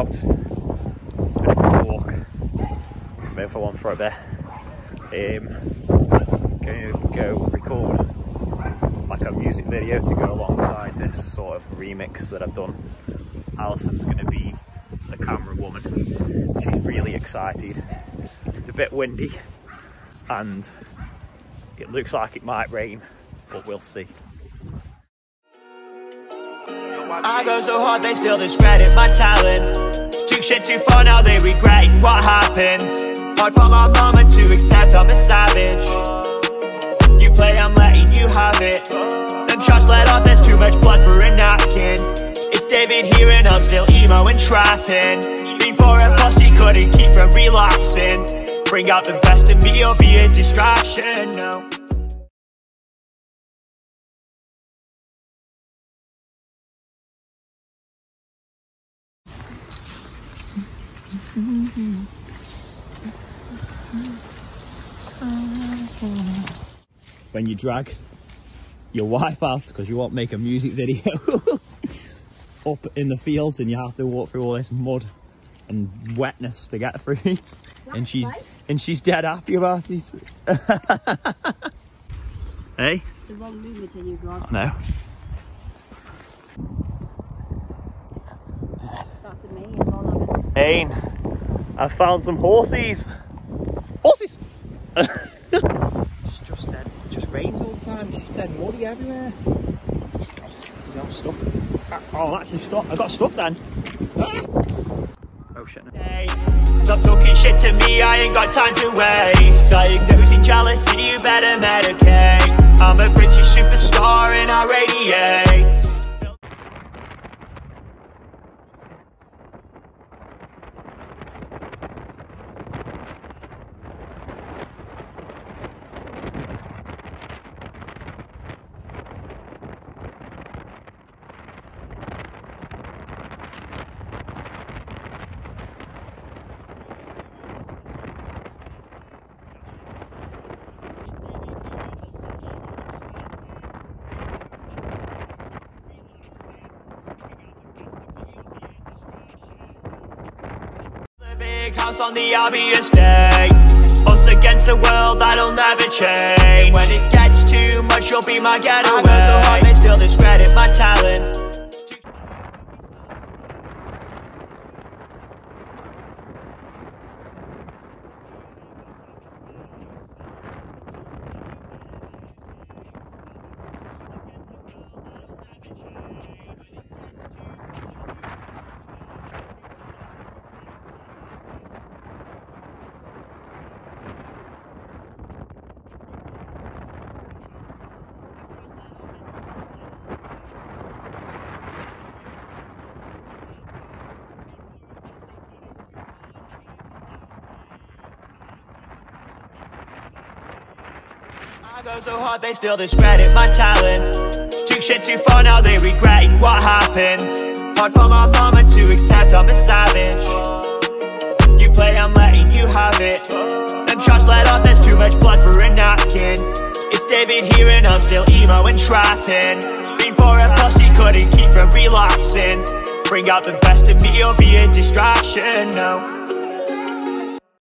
out, bit of a walk, went for one for a bit. Going to go record like a music video to go alongside this sort of remix that I've done. Alison's going to be the camera woman. She's really excited. It's a bit windy and it looks like it might rain, but we'll see. I go so hard they still discredit my talent. Took shit too far, now they regretting what happened. Hard for my mama to accept I'm a savage. You play, I'm letting you have it. Them shots let off, there's too much blood for a napkin. It's David here and I'm still emo and trapping. Before a posse couldn't keep from relapsing. Bring out the best in me, you'll be a distraction now. When you drag your wife out because you won't make a music video up in the fields and you have to walk through all this mud and wetness to get through it, and she's dead happy about it. Hey? The wrong movement in your garden. I know. That's amazing, all of us. Ain. I found some horses! Horses! She's just dead. It just rains all the time. She's dead muddy everywhere. I'm stuck. Oh, I'm actually stuck. I got stuck then. Ah! Oh shit. No. Stop talking shit to me, I ain't got time to waste. I diagnose in jealousy, you better medicate. I'm a British superstar and I radiate. House on the Abbey Estate. Us against the world, that'll never change. When it gets too much, you'll be my getaway. I go so hard, they still discredit my talent. I go so hard they still discredit my talent. Took shit too far, now they regretting what happened. Hard for my mama to accept I'm a savage. You play, I'm letting you have it. Them shots let off, there's too much blood for a napkin. It's David here and I'm still emo and trapping. Before a posse couldn't keep from relapsing. Bring out the best in me, you'll be a distraction now.